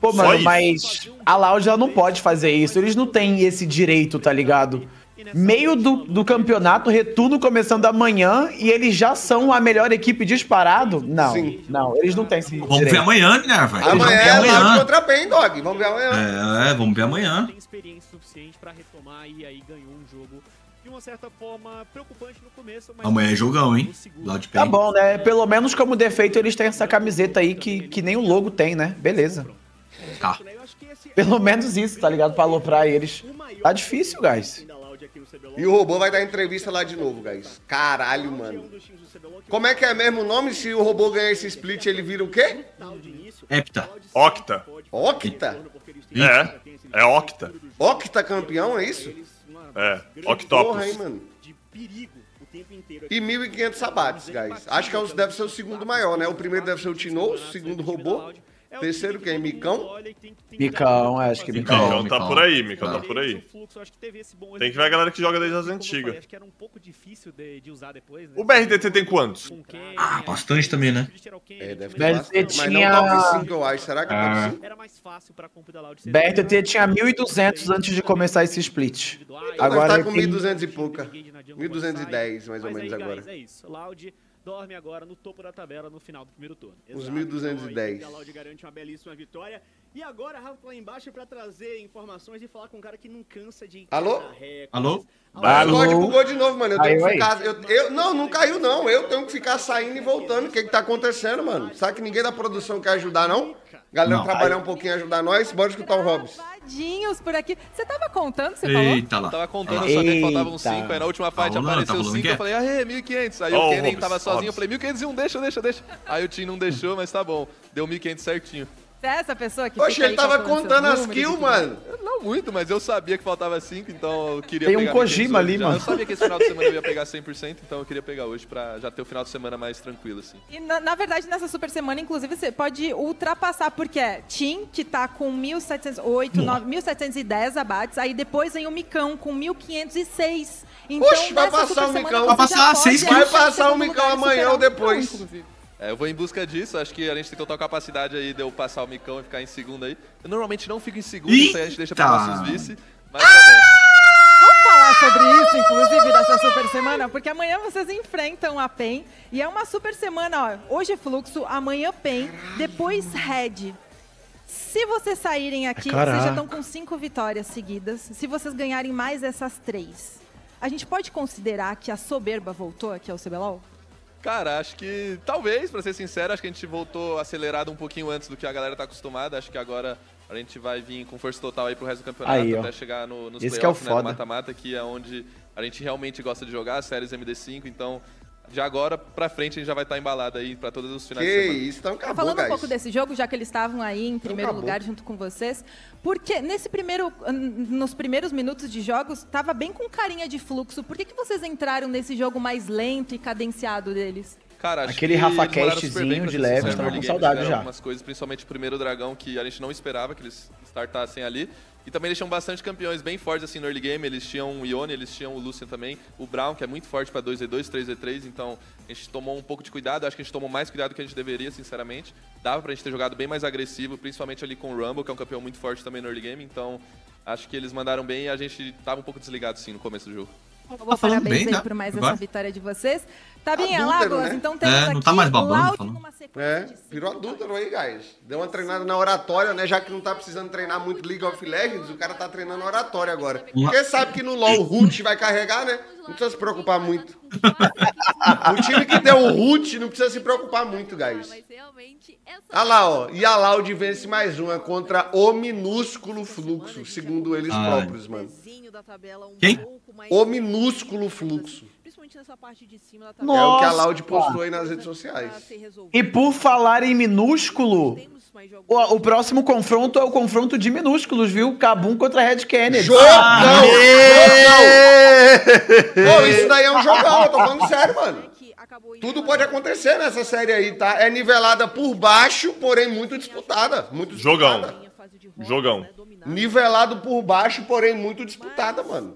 Pô, mano, mas a LOUD ela não pode fazer isso. Eles não têm esse direito, tá ligado? Meio do campeonato, retorno começando amanhã, e eles já são a melhor equipe disparado? Não, não, eles não têm esse direito. Vamos ver amanhã, né, velho? Amanhã é LOUD contra Pain, dog. Vamos ver amanhã. É, vamos ver amanhã. Tem experiência suficiente pra retomar e aí ganhou um jogo de uma certa forma preocupante no começo, mas... Amanhã é jogão, hein? LOUD Pain. Tá bom, né? Pelo menos como defeito eles têm essa camiseta aí que nem o logo tem, né? Beleza. Tá. Pelo menos isso, tá ligado? Pra aloprar eles. Tá difícil, guys. E o robô vai dar entrevista lá de novo, guys. Caralho, mano. Como é que é mesmo o nome? Se o robô ganhar esse split, ele vira o quê? Hepta. Octa. Octa? É. É Octa. Octa campeão, é isso? É. Octopus. Porra, hein, mano. E 1.500 abates, guys. Acho que deve ser o segundo maior, né? O primeiro deve ser o Tino, o segundo robô. Terceiro quem? Micão? Micão, acho que Micão. Micão tá por aí, Micão tá por aí. Tem que ver a galera que joga desde as antigas. O BRDT tem quantos? Ah, bastante também, né? É, deve ter bastante, mas não top 5, eu acho. Será que top 5? BRDT tinha 1.200 antes de começar esse split. Agora tá com 1.200 e pouca. 1.210, mais ou menos, agora. É isso, LOUD dorme agora no topo da tabela no final do primeiro turno. Os 1.210. A LOUD garante uma belíssima vitória. E agora, Rafa, lá embaixo pra trazer informações e falar com um cara que não cansa de... Alô? Alô? Alô? Bugou de novo, mano. Eu tenho que ficar... Não caiu, não. Eu tenho que ficar saindo e voltando. O que que tá acontecendo, mano? Sabe que ninguém da produção quer ajudar, não? Galera, não, trabalhar um pouquinho, ajudar nós. Bora escutar o Hobbs. Gravadinhos por aqui. Você tava contando, você falou? Eita lá. Eu tava contando, eu sabia que faltavam 5. Aí na última fight apareceu 5, eu falei, ah, 1.500. Aí o Kennen tava sozinho, eu falei, 1.501, deixa. Aí o Tim não deixou, mas tá bom. Deu 1.500 certinho. Essa pessoa que... Poxa, ele tava contando as kills, mano. Não muito, mas eu sabia que faltava 5, então eu queria pegar... Tem um Kojima ali, mano. Eu sabia que esse final de semana eu ia pegar 100%, então eu queria pegar hoje pra já ter o final de semana mais tranquilo, assim. E na verdade, nessa super semana, inclusive, você pode ultrapassar, porque é Tim, que tá com 1.708, 1.710 abates, aí depois vem o Micão com 1.506. Então, oxe, vai passar o Micão. Vai passar 6 kills. Vai passar o Micão amanhã ou depois. É, eu vou em busca disso, acho que a gente tem total capacidade aí de eu passar o Micão e ficar em segundo aí. Eu normalmente não fico em segundo, isso aí a gente deixa para nossos vice, mas tá bom. Vamos falar sobre isso, inclusive, dessa super semana, porque amanhã vocês enfrentam a Pain, e é uma super semana, ó, hoje é Fluxo, amanhã Pain, depois Red. Se vocês saírem aqui, vocês já estão com 5 vitórias seguidas, se vocês ganharem mais essas 3. A gente pode considerar que a soberba voltou aqui ao CBLOL? Cara, acho que talvez, pra ser sincero, acho que a gente voltou acelerado um pouquinho antes do que a galera tá acostumada. Acho que agora a gente vai vir com força total aí pro resto do campeonato aí, até chegar nos playoffs, né, no mata-mata, que é onde a gente realmente gosta de jogar, séries MD5, então... De agora pra frente a gente já vai estar embalado aí pra todos os finais de semana. Isso, então acabou, falando guys um pouco desse jogo, já que eles estavam aí em primeiro lugar junto com vocês, porque nos primeiros minutos de jogos tava bem com carinha de Fluxo. Por que que vocês entraram nesse jogo mais lento e cadenciado deles? Cara, acho aquele Rafa Castzinho de leve, eu tava com saudade já. Algumas coisas, principalmente o primeiro dragão, que a gente não esperava que eles startassem ali. E também eles tinham bastante campeões bem fortes assim no early game. Eles tinham o Ione, eles tinham o Lucian também. O Brown, que é muito forte pra 2v2, 3v3. Então a gente tomou um pouco de cuidado. Acho que a gente tomou mais cuidado do que a gente deveria, sinceramente. Dava pra gente ter jogado bem mais agressivo, principalmente ali com o Rumble, que é um campeão muito forte também no early game. Então acho que eles mandaram bem e a gente tava um pouco desligado sim no começo do jogo. Eu vou parabéns bem, aí por mais essa vitória de vocês. Tá bem, Alagoas, né? Então temos aqui... não tá mais babando, virou adúltero aí, guys. Deu uma treinada na oratória, né? Já que não tá precisando treinar muito League of Legends, o cara tá treinando oratória agora. Porque sabe que no LoL o Ruti vai carregar, né? Não precisa se preocupar muito. O time que deu o Ruti não precisa se preocupar muito, guys. Olha lá, ó. E a LOUD vence mais uma contra o minúsculo Fluxo, segundo eles próprios, mano. Quem? O minúsculo Fluxo. É o que a LOUD postou aí nas redes sociais. E por falar em minúsculo, o próximo confronto é o confronto de minúsculos, viu? Kabum contra Red Kennedy. Jogão! Pô, isso daí é um jogão, eu tô falando sério, mano. Tudo pode acontecer nessa série aí, tá? É nivelada por baixo, porém muito disputada. Muito disputada. Jogão. Nivelado por baixo, porém muito disputada, mano.